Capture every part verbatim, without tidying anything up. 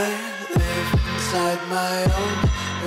I live inside my own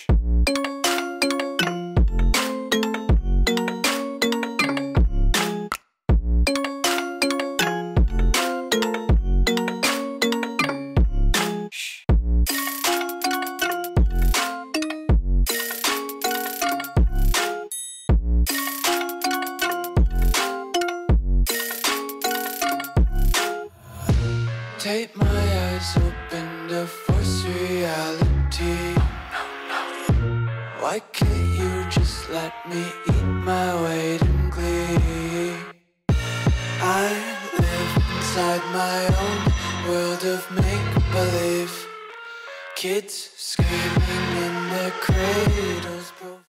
Tape my eyes open to force reality. Why can't you just let me eat my weight in glee? I live inside my own world of make-believe. Kids screaming in the cradles.